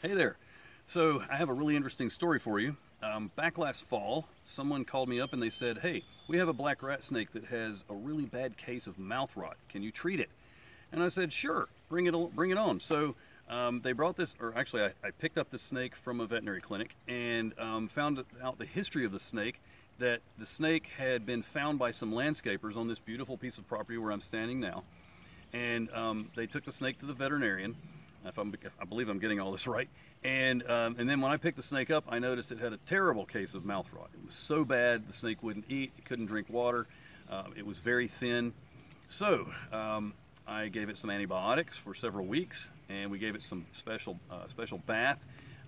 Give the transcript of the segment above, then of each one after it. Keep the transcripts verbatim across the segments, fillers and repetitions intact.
Hey there. So I have a really interesting story for you. Um, back last fall, someone called me up and they said, hey, we have a black rat snake that has a really bad case of mouth rot. Can you treat it? And I said, sure, bring it, bring it on. So um, they brought this, or actually I, I picked up the snake from a veterinary clinic and um, found out the history of the snake, that the snake had been found by some landscapers on this beautiful piece of property where I'm standing now. And um, they took the snake to the veterinarian. If I'm, I believe I'm getting all this right. And, um, and then when I picked the snake up, I noticed it had a terrible case of mouth rot. It was so bad, the snake wouldn't eat, it couldn't drink water, uh, it was very thin. So um, I gave it some antibiotics for several weeks, and we gave it some special, uh, special bath.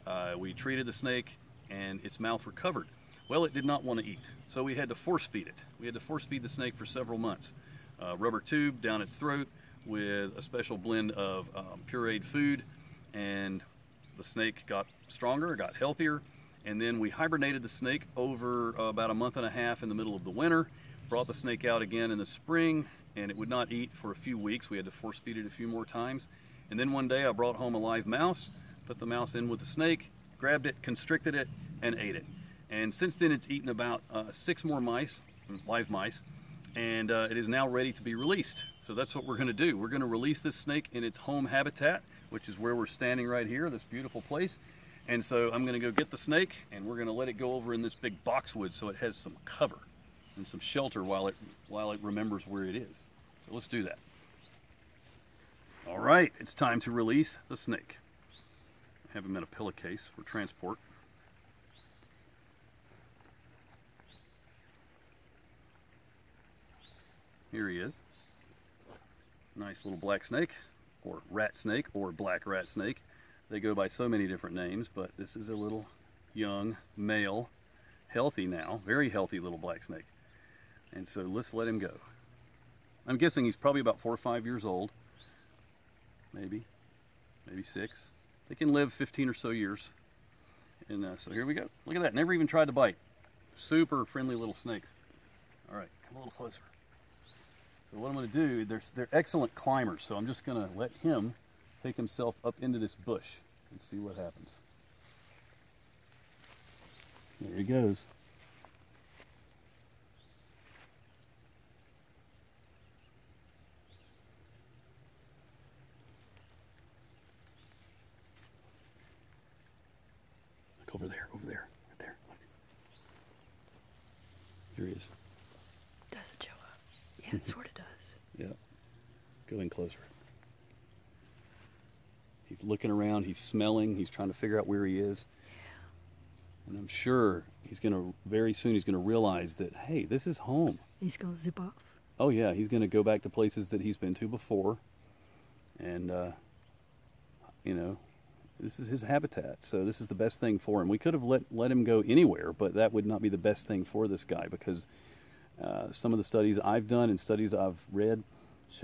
Uh, we treated the snake, and its mouth recovered. Well, it did not want to eat, so we had to force feed it. We had to force feed the snake for several months. Uh, rubber tube down its throat, with a special blend of um, pureed food, and the snake got stronger, got healthier, and then we hibernated the snake over uh, about a month and a half in the middle of the winter, brought the snake out again in the spring, and it would not eat for a few weeks. We had to force feed it a few more times, and then one day I brought home a live mouse, put the mouse in with the snake, grabbed it, constricted it, and ate it. And since then it's eaten about uh, six more mice, live mice, and uh, it is now ready to be released. So that's what we're going to do. We're going to release this snake in its home habitat, which is where we're standing right here, this beautiful place. And so I'm going to go get the snake, and we're going to let it go over in this big boxwood so it has some cover and some shelter while it while it remembers where it is. So let's do that. All right, it's time to release the snake. I have him in a pillowcase for transport. Here he is. Nice little black snake, or rat snake, or black rat snake. They go by so many different names, but this is a little young male, healthy now, very healthy little black snake. And so let's let him go. I'm guessing he's probably about four or five years old, maybe, maybe six. They can live fifteen or so years. And uh, so here we go. Look at that, never even tried to bite. Super friendly little snakes. All right, come a little closer. So what I'm going to do, they're, they're excellent climbers, so I'm just going to let him take himself up into this bush and see what happens. There he goes. Look over there, over there, right there, look. Here he is. It sort of does. Yeah. Go in closer. He's looking around, he's smelling, he's trying to figure out where he is. Yeah. And I'm sure he's going to, very soon he's going to realize that, hey, this is home. He's going to zip off. Oh yeah, he's going to go back to places that he's been to before. And, uh, you know, this is his habitat, so this is the best thing for him. We could have let, let him go anywhere, but that would not be the best thing for this guy, because Uh, some of the studies I've done and studies I've read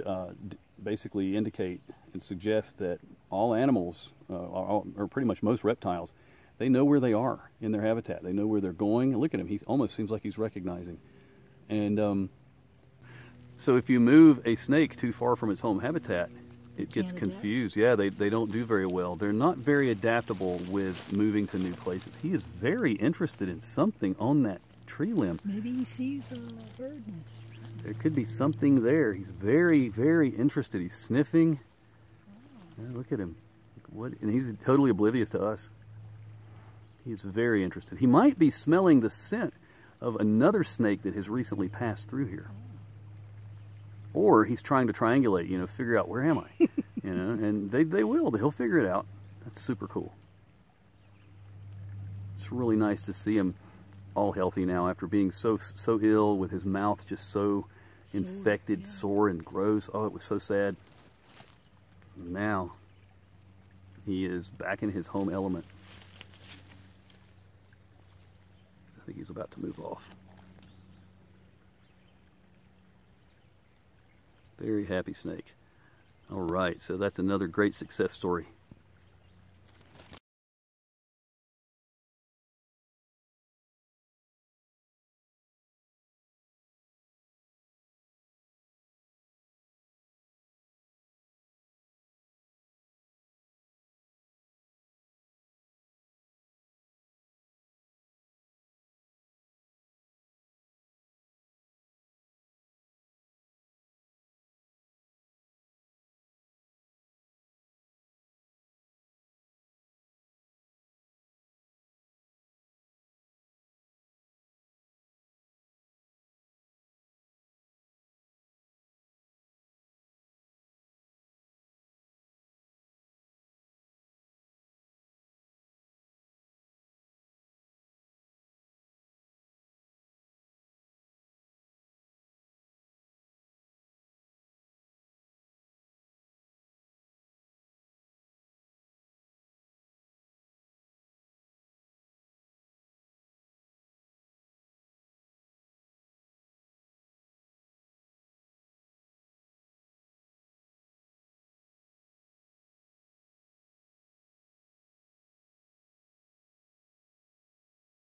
uh, d basically indicate and suggest that all animals, uh, are all, or pretty much most reptiles, they know where they are in their habitat. They know where they're going. Look at him. He almost seems like he's recognizing. And um, so if you move a snake too far from its home habitat, it gets confused. Yeah, they, they don't do very well. They're not very adaptable with moving to new places. He is very interested in something on that tree limb. Maybe he sees a bird nest or something. There could be something there. He's very, very interested. He's sniffing. Oh. Yeah, look at him. Look what, and he's totally oblivious to us. He's very interested. He might be smelling the scent of another snake that has recently passed through here. Oh. Or he's trying to triangulate, you know, figure out where am I? You know, and they, they will. He'll figure it out. That's super cool. It's really nice to see him all healthy now after being so so ill, with his mouth just so sore, infected, yeah. Sore and gross. Oh, it was so sad. Now he is back in his home element. I think he's about to move off. Very happy snake. All right, so that's another great success story.